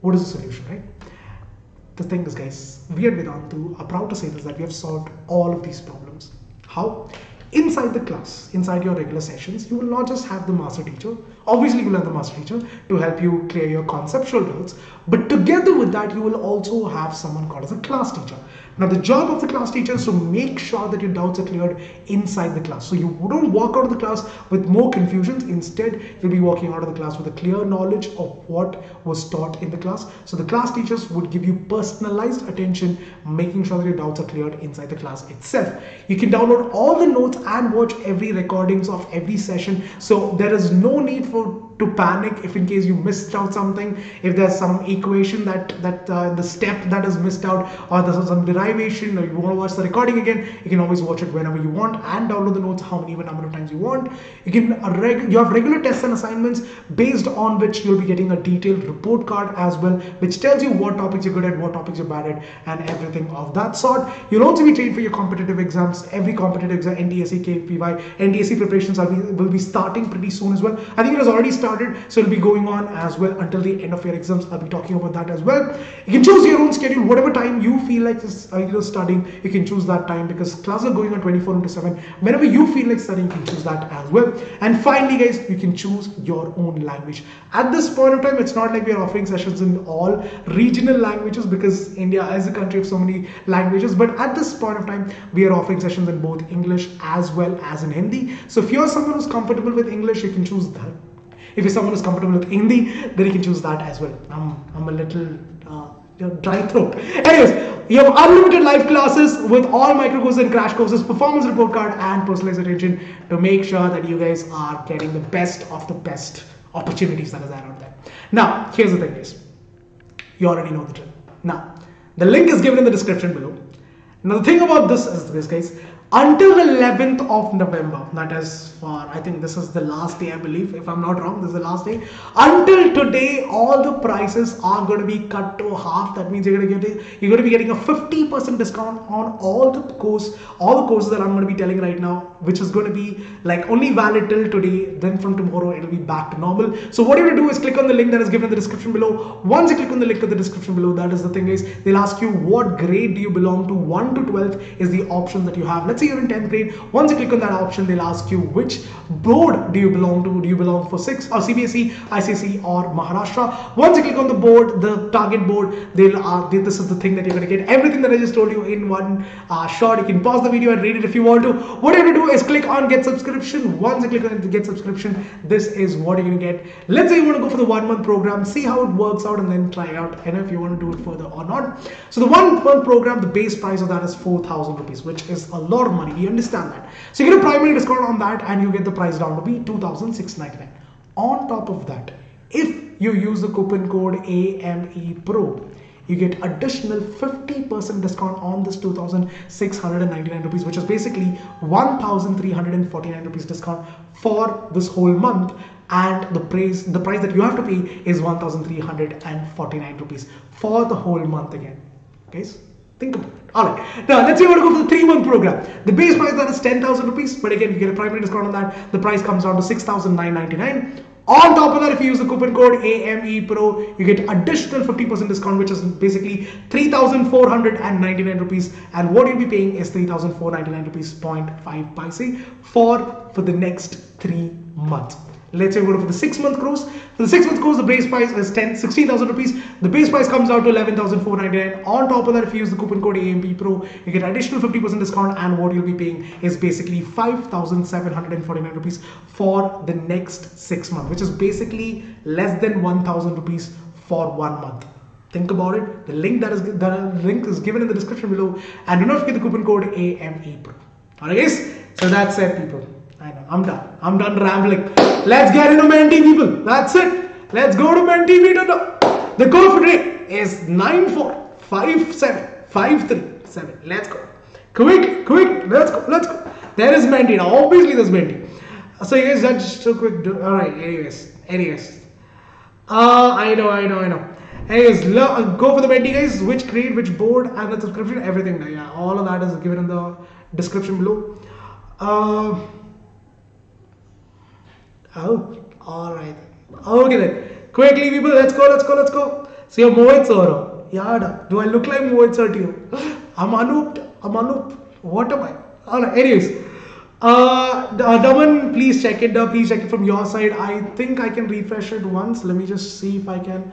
What is the solution, right? The thing is, guys, we at Vedantu are proud to say this, that we have solved all of these problems. How? Inside the class, inside your regular sessions, you will not just have the master teacher. Obviously, you will have the master teacher to help you clear your conceptual doubts, but together with that, you will also have someone called as a class teacher. Now, the job of the class teacher is to make sure that your doubts are cleared inside the class. So you don't walk out of the class with more confusions. Instead, you'll be walking out of the class with a clear knowledge of what was taught in the class. So the class teachers would give you personalized attention, making sure that your doubts are cleared inside the class itself. You can download all the notes and watch every recordings of every session, so there is no need for to panic if in case you missed out something, if there's some equation that that uh, the step that is missed out, or there's some derivation, or you want to watch the recording again, you can always watch it whenever you want and download the notes how many even number of times you want. You can you have regular tests and assignments based on which you'll be getting a detailed report card as well, which tells you what topics you're good at, what topics you're bad at, and everything of that sort. You'll also be trained for your competitive exams. Every competitive exam, N T S E, K P Y, N T S E preparations are, will be starting pretty soon as well. I think it has already started. So it'll be going on as well until the end of your exams. I'll be talking about that as well. You can choose your own schedule. Whatever time you feel like this, uh, you're studying, you can choose that time, because classes are going on twenty-four into seven. Whenever you feel like studying, you can choose that as well. And finally, guys, you can choose your own language. At this point of time, it's not like we're offering sessions in all regional languages, because India is a country of so many languages. But at this point of time, we are offering sessions in both English as well as in Hindi. So if you're someone who's comfortable with English, you can choose that. If you're someone who's comfortable with Hindi, then you can choose that as well. I'm, I'm a little uh, dry throat. Anyways, you have unlimited live classes with all micro courses and crash courses, performance report card, and personalized attention to make sure that you guys are getting the best of the best opportunities that is there out there. Now, here's the thing, guys. You already know the drill. Now, the link is given in the description below. Now, the thing about this is this, guys. Until eleventh of November, that is for, I think this is the last day, I believe, if I'm not wrong, this is the last day. Until today, all the prices are going to be cut to half. That means you're going to get, you're going to be getting a fifty percent discount on all the course, all the courses that I'm going to be telling right now, which is going to be like only valid till today. Then from tomorrow, it'll be back to normal. So what you have to do is click on the link that is given in the description below. Once you click on the link in the description below, that is the thing, guys. They'll ask you what grade do you belong to. one to twelve is the option that you have. Let's say you're in tenth grade. Once you click on that option, they'll ask you which board do you belong to. Do you belong for six or C B S E, I C S E, or Maharashtra? Once you click on the board, the target board, they'll uh, they, this is the thing that you're going to get. Everything that I just told you in one uh, shot. You can pause the video and read it if you want to. What you have to do is click on get subscription. Once you click on get subscription, this is what you're going to get. Let's say you want to go for the one month program, see how it works out, and then try it out and if you want to do it further or not. So the one month program, the base price of that is four thousand rupees, which is a lot of money. Do you understand that? So you get a primary discount on that and you get the price down to be two thousand six hundred ninety-nine. On top of that, if you use the coupon code A M E Pro, you get additional fifty percent discount on this two thousand six hundred ninety-nine rupees, which is basically one thousand three hundred forty-nine rupees discount for this whole month. And the price, the price that you have to pay is one thousand three hundred forty-nine rupees for the whole month again. Guys, Think about it. All right. Now, let's say you want to go for the three month program. The base price that is ten thousand rupees. But again, you get a primary discount on that. The price comes down to six thousand nine hundred ninety-nine. On top of that, if you use the coupon code A M E P R O, you get additional fifty percent discount, which is basically three thousand four hundred ninety-nine rupees. And what you'll be paying is three thousand four hundred ninety-nine rupees point five paise for, for the next three months. Let's say we go for the six month course. For the six month course, the base price is ten, sixteen thousand rupees. The base price comes out to eleven thousand four hundred ninety-nine. On top of that, if you use the coupon code A M P Pro, you get additional fifty percent discount, and what you'll be paying is basically five thousand seven hundred forty-nine rupees for the next six months, which is basically less than one thousand rupees for one month. Think about it. The link that is the link is given in the description below, and do not forget the coupon code A M E Pro. Alright guys, so that's it, people. I know, I'm done. I'm done rambling. Let's get into Menti, people. That's it. Let's go to Menti meter. The code for today is nine four five seven five three seven. Let's go. Quick, quick. Let's go. Let's go. There is Menti now. Obviously, there's Menti. So, you guys, that's so quick. All right. Anyways, anyways. Uh, I know, I know, I know. Anyways, go for the Menti, guys. Which creed, which board, and the subscription, everything. Yeah, all of that is given in the description below. Uh, Oh, all right. Okay then. Quickly, people. Let's go. Let's go. Let's go. So you're Mohit sir. Yeah. Do I look like Mohit sir to you? I'm Anoop. I'm Anoop. What am I? All right. Anyways, uh, Naman, please check it. Please check it from your side. I think I can refresh it once. Let me just see if I can.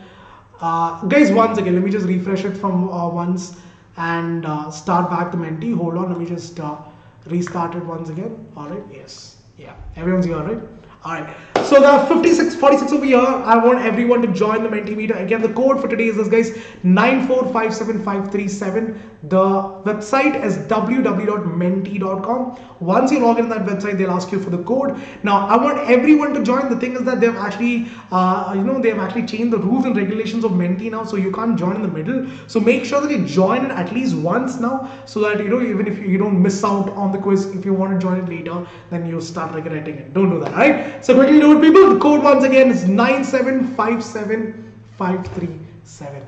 Uh, guys, once again, let me just refresh it from uh, once and uh, start back the Menti. Hold on. Let me just uh, restart it once again. All right. Yes. Yeah. Everyone's here, right? Alright, so there are fifty-six, forty-six over here. I want everyone to join the Mentimeter. Again, the code for today is this, guys, nine four five seven five three seven. The website is w w w dot menti dot com. Once you log in that website, they'll ask you for the code. Now, I want everyone to join. The thing is that they've actually, uh, you know, they've actually changed the rules and regulations of Menti now, so you can't join in the middle. So make sure that you join at least once now, so that, you know, even if you don't miss out on the quiz, if you want to join it later, then you start regretting it. Don't do that, right? So quickly do it, people. The code once again is nine seven five seven five three seven.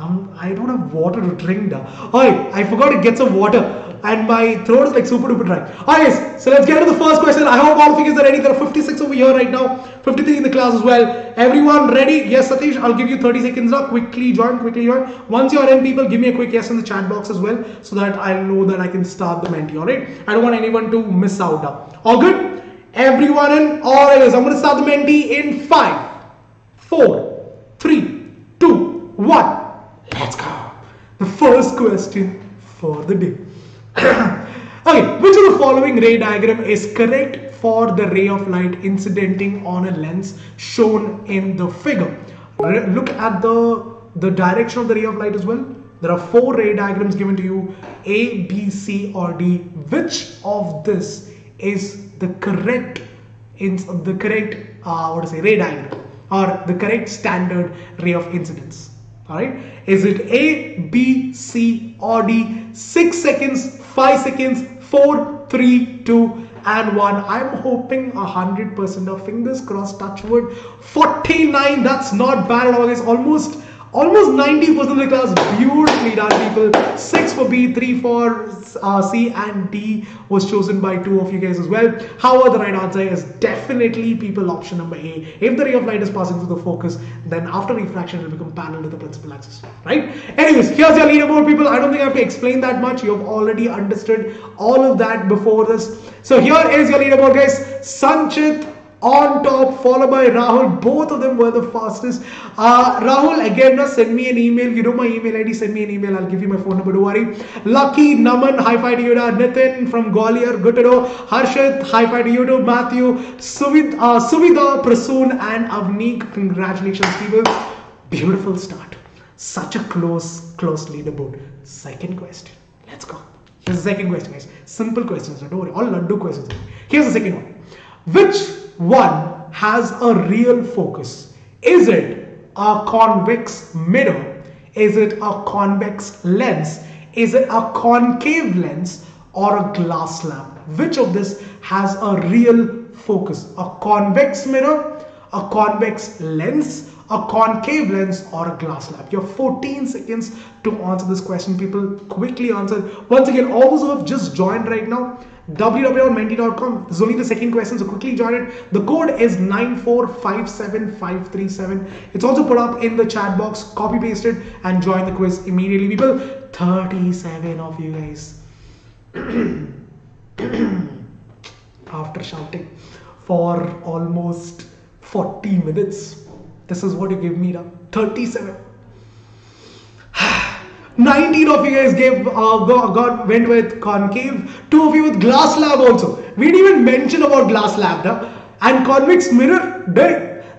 Um, I don't have water to drink now. Alright, I forgot to get some water and my throat is like super duper dry. Alright guys, so let's get to the first question. I hope all of you guys are ready. There are fifty-six over here right now, fifty-three in the class as well. Everyone ready? Yes, Satish, I'll give you thirty seconds now. Quickly join, quickly join. Once you're in, people, give me a quick yes in the chat box as well, so that I know that I can start the Menti, alright? I don't want anyone to miss out now. All good? Everyone in, all right, I'm going to start the Menti in five, four, three, two, one. Let's go. The first question for the day. Okay, which of the following ray diagram is correct for the ray of light incidenting on a lens shown in the figure? Look at the, the direction of the ray of light as well. There are four ray diagrams given to you, A, B, C, or D. Which of this is the correct the correct uh, what to say ray diagram or the correct standard ray of incidence? All right, is it A, B, C, or D? Six seconds, five seconds, four, three, two and one. I'm hoping a hundred percent of fingers crossed, touch wood. Forty-nine. That's not bad at all, guys. Almost almost ninety percent of the class. Beautifully done, people. Six for B, three for uh, C, and D was chosen by two of you guys as well. However, the right answer is definitely, people, option number A. If the ray of light is passing through the focus, then after refraction it will become parallel to the principal axis, right? Anyways, here's your leaderboard, people. I don't think I have to explain that much. You have already understood all of that before this. So here is your leaderboard, guys. Sanchit on top, followed by Rahul. Both of them were the fastest. uh, Rahul, again, send me an email. You know my email I D, send me an email. I'll give you my phone number, don't worry. Lucky, Naman, high five to you. Nitin from Gwalior, good to know. Harshal, high five to you. Matthew, Suvida, uh, Suvida, Prasoon and Avneek, congratulations, people. Beautiful start. Such a close, close leaderboard. Second question, let's go. Here's the second question, guys. Simple questions, don't worry, all Laddu questions. Here's the second one. Which one has a real focus? Is it a convex mirror? Is it a convex lens? Is it a concave lens or a glass lamp? Which of this has a real focus? A convex mirror, a convex lens, a concave lens, or a glass lab? You have fourteen seconds to answer this question, people. Quickly answer. Once again, all those who have just joined right now, w w w dot menti dot com. This is only the second question, so quickly join it. The code is nine four five seven five three seven. It's also put up in the chat box. Copy paste it and join the quiz immediately, people. thirty-seven of you guys, after shouting for almost forty minutes, this is what you gave me now. thirty-seven. nineteen of you guys gave uh, got, got went with concave, two of you with glass lab also. We didn't even mention about glass lab, huh? And convex mirror.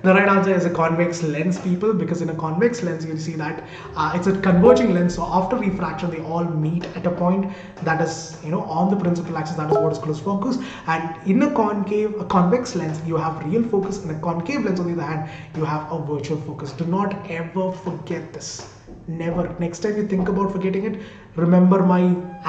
The right answer is a convex lens, people, because in a convex lens you see that uh, it's a converging lens, so after refraction they all meet at a point that is, you know, on the principal axis. That is what is close focus. And in a concave a convex lens you have real focus. In a concave lens on the other hand you have a virtual focus. Do not ever forget this. Never. Next time you think about forgetting it, remember my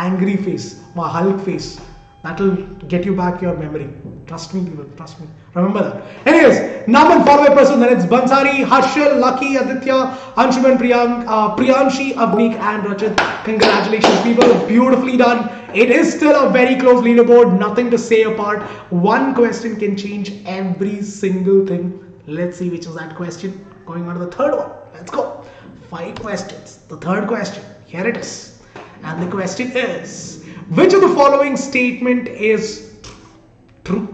angry face, my Hulk face. That'll get you back your memory. Trust me, people. Trust me. Remember that. Anyways, Naman followed by person. Then it's Banzari, Harshal, Lucky, Aditya, Anshuman, Priyank, uh, Priyanshi, Avneek, and Rajit. Congratulations, people. Beautifully done. It is still a very close leaderboard. Nothing to say apart. One question can change every single thing. Let's see which is that question. Going on to the third one. Let's go. Five questions. The third question. Here it is. And the question is, which of the following statement is true?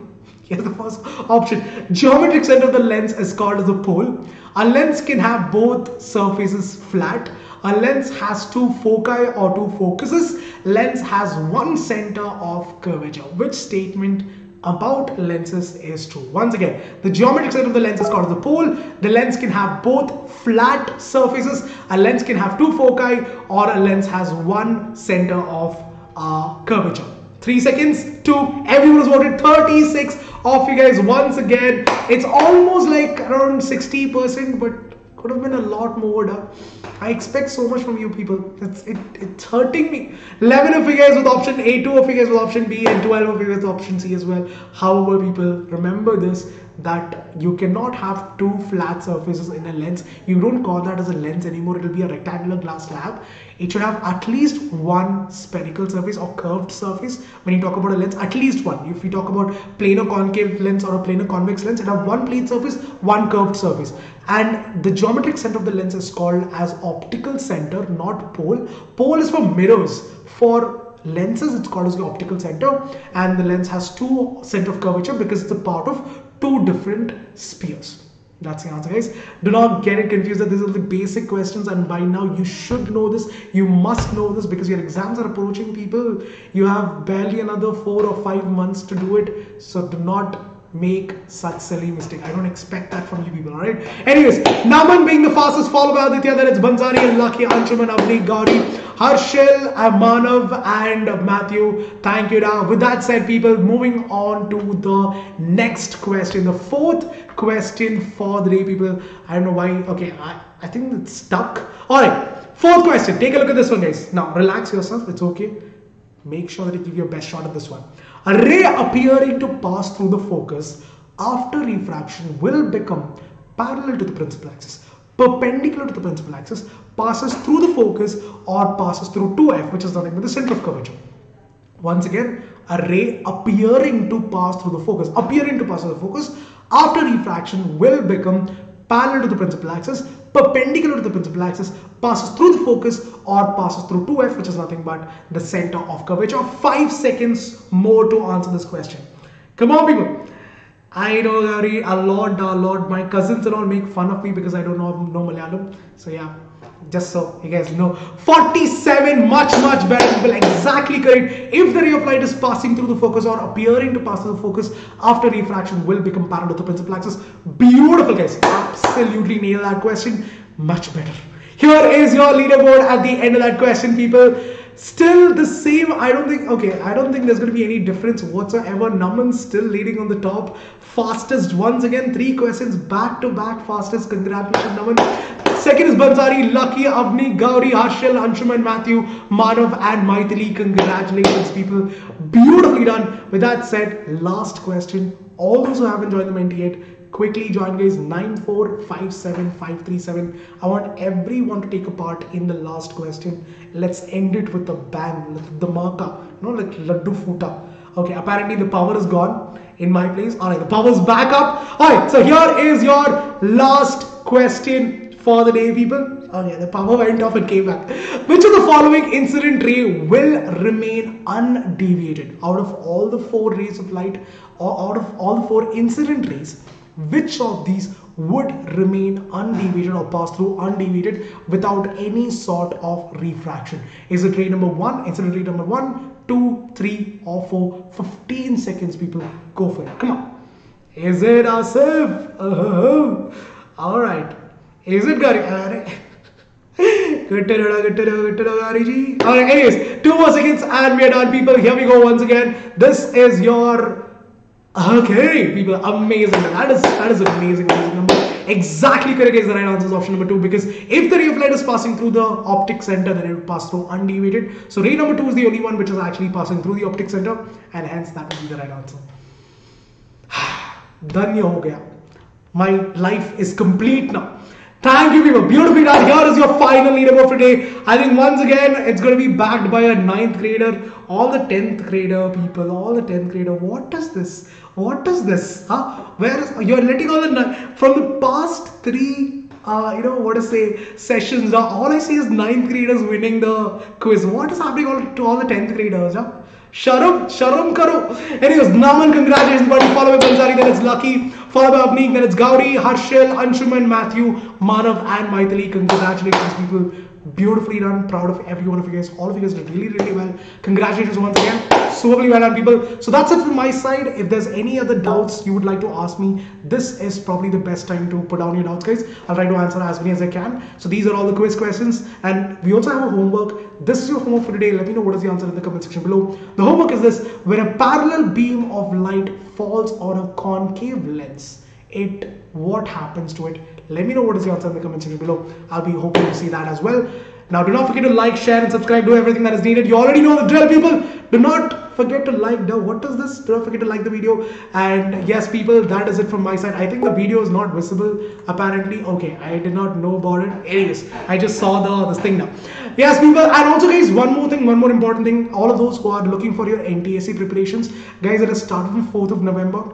Here's the first option. Geometric center of the lens is called the pole. A lens can have both surfaces flat. A lens has two foci or two focuses. Lens has one center of curvature. Which statement about lenses is true? Once again, the geometric center of the lens is called the pole. The lens can have both flat surfaces. A lens can have two foci, or a lens has one center of uh, curvature. Three seconds. Two. Everyone has voted. Thirty-six of you guys. Once again, it's almost like around sixty percent, but could have been a lot more. Duh. I expect so much from you people. It's it, it's hurting me. eleven of you guys with option A, two of you guys with option B, and twelve of you guys with option C as well. However, people, remember this, that you cannot have two flat surfaces in a lens. You don't call that as a lens anymore. It'll be a rectangular glass slab. It should have at least one spherical surface or curved surface. When you talk about a lens, at least one. If you talk about planar concave lens or a planar convex lens, it have one plate surface, one curved surface. And the geometric center of the lens is called as optical center, not pole. Pole is for mirrors. For lenses, it's called as the optical center. And the lens has two center of curvature because it's a part of two different spheres. That's the answer, guys. Do not get it confused that these are the basic questions, and by now you should know this. You must know this because your exams are approaching, people. You have barely another four or five months to do it, so do not make such silly mistake. I don't expect that from you people, alright? Anyways, Naman being the fastest, followed by Aditya, then it's Banzari and Lucky, Anshuman, Avni, Gauri, Harshal, Manav, and Matthew. Thank you. Now, with that said, people, moving on to the next question, the fourth question for the day, people. I don't know why. Okay, I, I think it's stuck. Alright, fourth question. Take a look at this one, guys. Now, relax yourself. It's okay. Make sure that you give your best shot at this one. A ray appearing to pass through the focus after refraction will become parallel to the principal axis, perpendicular to the principal axis, passes through the focus, or passes through two F, which is nothing but the center of curvature. Once again, a ray appearing to pass through the focus, appearing to pass through the focus after refraction will become parallel to the principal axis, perpendicular to the principal axis, passes through the focus, or passes through two F, which is nothing but the center of curvature. Five seconds more to answer this question. Come on, people. I know, Gauri, a lot, a lot. My cousins and all make fun of me because I don't know, know Malayalam. So yeah, just so you guys know. forty-seven, much, much better, people. Exactly correct. If the ray of light is passing through the focus or appearing to pass through the focus after refraction will become parallel to the principal axis. Beautiful, guys. Absolutely nailed that question. Much better. Here is your leaderboard at the end of that question, people. Still the same. I don't think, okay, I don't think there's going to be any difference whatsoever. Naman's still leading on the top. Fastest once again. Three questions back to back. Fastest. Congratulations, Naman. Second is Banzari, Lucky, Avni, Gauri, Harshal, Anshuman, Matthew, Manav, and Maithili. Congratulations, people. Beautifully done. With that said, last question. All those who haven't joined the Menti yet, Quickly join guys, nine four five seven five three seven. I want everyone to take a part in the last question. Let's end it with a bang, with the marker, you know, like laddu futa. Okay, apparently the power is gone in my place. All right, the power's back up. All right, so here is your last question for the day, people. Okay, the power went off and came back. Which of the following incident ray will remain undeviated? Out of all the four rays of light, or out of all the four incident rays, which of these would remain undeviated or pass through undeviated without any sort of refraction? Is it ray number one, incident ray number one, two, three, or four? fifteen seconds, people. Go for it. Come on. Is it Asif? Oh, all right. Is it Gauri? Good to know, good to know, good to know, Gauri ji. All right. Anyways, two more seconds and we are done, people. Here we go once again. This is your. Okay, people, amazing. That is that is amazing, amazing number. Exactly correct is the right answer is option number two, because if the ray of light is passing through the optic center, then it will pass through undeviated. So ray number two is the only one which is actually passing through the optic center, and hence that will be the right answer. Danya ho gaya. My life is complete now. Thank you, people. Beautifully done. Here is your final leaderboard for today. I think once again it's going to be backed by a ninth grader. All the tenth grader people. All the tenth grader. What is this? What is this? Huh? Where is you're letting all the from the past three, uh, you know, what to say, sessions? Now all I see is ninth graders winning the quiz. What is happening all to all the tenth graders? Huh? Sharam, Sharam Karo. Anyways, Naman, congratulations, buddy. Follow by Banzari, then it's Lucky. Follow by Avneek, then it's Gauri, Harshal, Anshuman, Matthew, Manav, and Maithili. Congratulations, people. Beautifully done. Proud of every one of you guys. All of you guys did really, really well. Congratulations once again. Superly well done, people. So that's it from my side. If there's any other doubts you would like to ask me, this is probably the best time to put down your doubts, guys. I'll try to answer as many as I can. So these are all the quiz questions, and we also have a homework. This is your homework for today. Let me know what is the answer in the comment section below. The homework is this: when a parallel beam of light falls on a concave lens, it what happens to it? Let me know what is the answer in the comment section below. I'll be hoping to see that as well. Now, do not forget to like, share, and subscribe. Do everything that is needed. You already know the drill, people. Do not forget to like the. What is this? Do not forget to like the video. And yes, people, that is it from my side. I think the video is not visible. Apparently, okay, I did not know about it. Anyways, I just saw the this thing now. Yes, people, and also, guys, one more thing, one more important thing. All of those who are looking for your N T S C preparations, guys, it has started from fourth of November.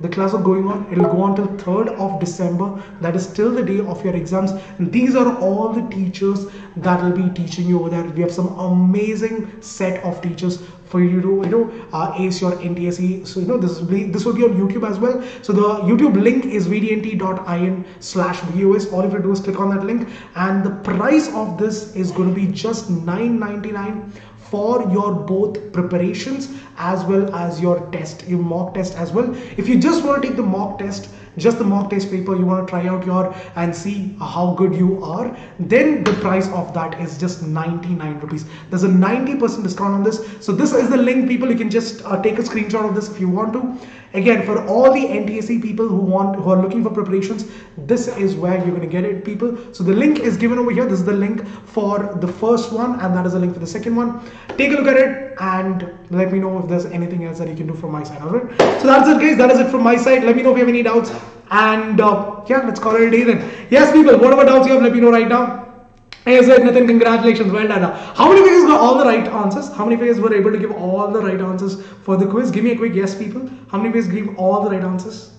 The class are going on. It will go on till third of December. That is till the day of your exams. And these are all the teachers that will be teaching you over there. We have some amazing set of teachers for you to, you know, uh, ace your N T S E. So, you know, this will be, this will be on YouTube as well. So the YouTube link is v d n t dot in slash v o s. All you have to do is click on that link. And the price of this is going to be just nine ninety-nine. For your both preparations as well as your test, your mock test as well. If you just want to take the mock test, just the mock test paper, you want to try out your and see how good you are, then the price of that is just ninety-nine rupees. There's a ninety percent discount on this. So this is the link, people. You can just uh, take a screenshot of this if you want to. Again, for all the N T S C people who want, who are looking for preparations, this is where you're going to get it, people. So the link is given over here. This is the link for the first one, and that is the link for the second one. Take a look at it and let me know if there's anything else that you can do from my side. All right, so that's it, guys. That is it from my side. Let me know if you have any doubts, and uh, yeah, let's call it a day then. Yes, people, whatever doubts you have, let me know right now. Is it Nathan? Congratulations, well done. How many of you guys got all the right answers? How many of you guys were able to give all the right answers for the quiz? Give me a quick yes, people. How many of you guys gave all the right answers?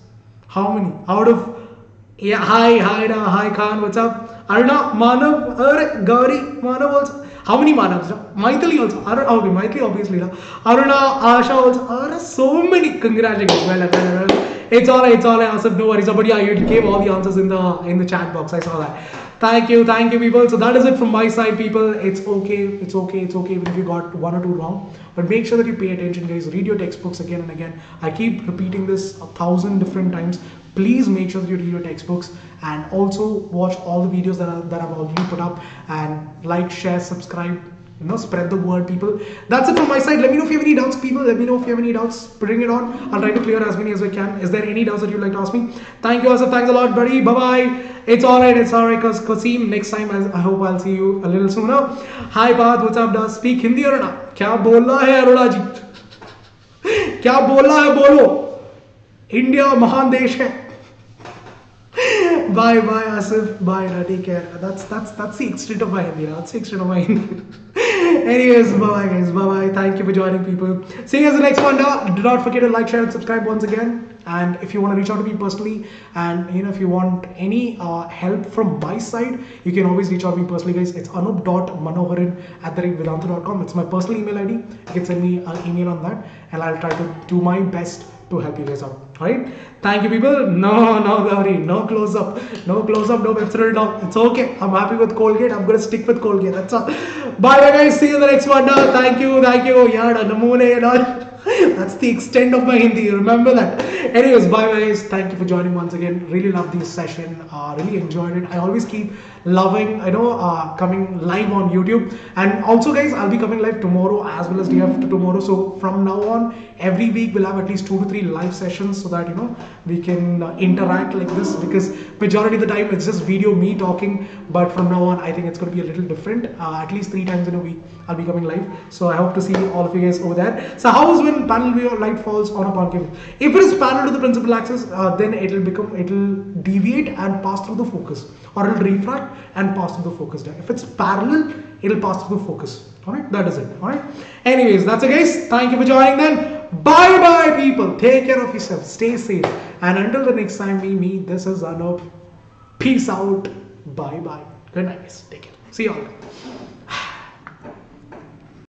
How many? Out of yeah, hi, hi, da, hi, Khan, what's up? Aruna, Manav, Ar, Gauri, Manav also. How many Manavs? Maithili also. Aruna, okay, Maithili obviously. Da. Aruna, Asha also. Aruna, so many. Congratulations, well done, well done. It's all right, it's all right, Asif, no worries. But yeah, you gave all the answers in the in the chat box. I saw that. Thank you, thank you, people. So that is it from my side, people. It's okay, it's okay, it's okay even if you got one or two wrong. But make sure that you pay attention, guys. Read your textbooks again and again. I keep repeating this a thousand different times. Please make sure that you read your textbooks, and also watch all the videos that are, that I've already put up, and like, share, subscribe. You know, spread the word, people. That's it from my side. Let me know if you have any doubts, people. Let me know if you have any doubts. Bring it on. I'll try to clear as many as I can. Is there any doubts that you'd like to ask me? Thank you, Asif. Thanks a lot, buddy. Bye-bye. It's alright. It's alright, cause Kasim. Next time, I hope I'll see you a little sooner. Hi, Bad. What's up, does speak Hindi, Aruna? Kya bola hai, Aruna ji? Kya bola hai, bolo. India, mahan desh hai. bye bye Asif, bye Rati Kerala. That's that's that's the extent of my Hindi. That's the extent of my Hindi. Anyways, bye bye guys, bye bye. Thank you for joining, people. See you guys in the next one. Now, do not forget to like, share, and subscribe once again. And if you want to reach out to me personally, and you know, if you want any uh, help from my side, you can always reach out to me personally, guys. It's anoop dot manoharan at vedantu dot com. It's my personal email I D. You can send me an email on that, and I'll try to do my best to help you guys out. All right? Thank you, people. No, no, Gauri. No close up. No close up. No website down. It's okay. I'm happy with Colgate. I'm gonna stick with Colgate. That's all. Bye, bye, guys. See you in the next one. Now, thank you, thank you. Yeah, namune and all. That's the extent of my Hindi. Remember that. Anyways, bye guys. Thank you for joining once again. Really love this session. Uh, really enjoyed it. I always keep loving, I know, uh, coming live on YouTube. And also, guys, I'll be coming live tomorrow as well as day after tomorrow. So from now on, every week we'll have at least two to three live sessions so that, you know, we can uh, interact like this, because majority of the time it's just video, me talking. But from now on, I think it's going to be a little different. Uh, at least three times in a week, I'll be coming live. So I hope to see all of you guys over there. So how is when panel view or light falls on a concave? If it is parallel to the principal axis, uh, then it'll become, it'll deviate and pass through the focus, or it'll refract and pass through the focus. If it's parallel, it'll pass through the focus. All right, that is it. All right. Anyways, that's it, guys. Thank you for joining. Then bye bye, people. Take care of yourself. Stay safe. And until the next time we meet, this is Anoop. Peace out. Bye bye. Good night, guys. Take care. See you all.